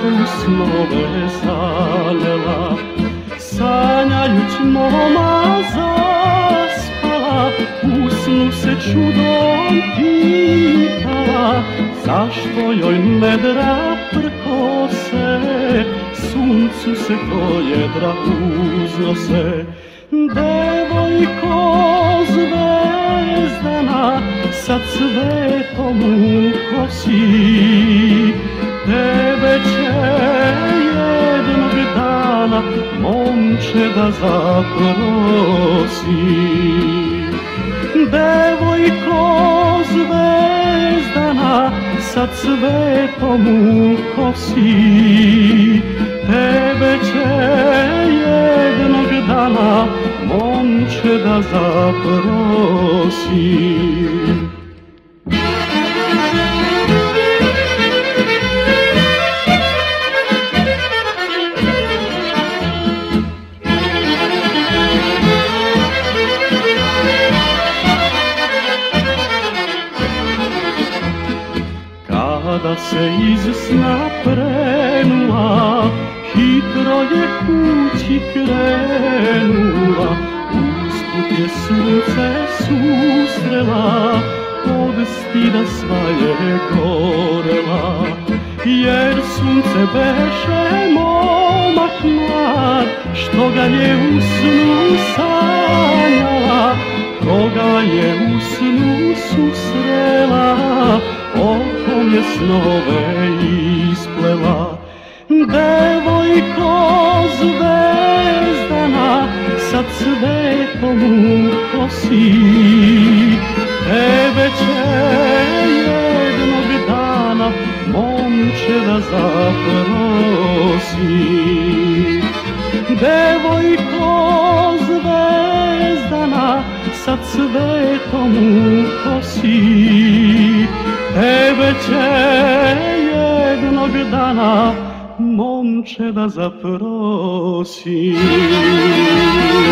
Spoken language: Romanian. sam snove sanjala, sanjajuć moma zaspala, u snu se čudom pitala, zašto joj medra prkose, suncu se ko jedra uznose. Devojko zvezdana, sa cvetom u kosi, tebe će jednog dana momče da zaprosi. Devojko zvezdana, sa cvetom u kosi, tebe će jednog dana momče da zaprosi. Kada se iz sna prenula, hitro je kući krenula, usput je sunce susrela, od stida sva je gorela, jer sunce beše momak mlad, što ga je u snu sanjala, koga je u snu susrela, okom je snove isplela. Devojko zvezdana, sa cvetom u kosi, tebe će jednog dana momče da zaprosi. Devojko zvezdana, sa cvetom u kosi, tebe će jednog dana momče da zaprosi.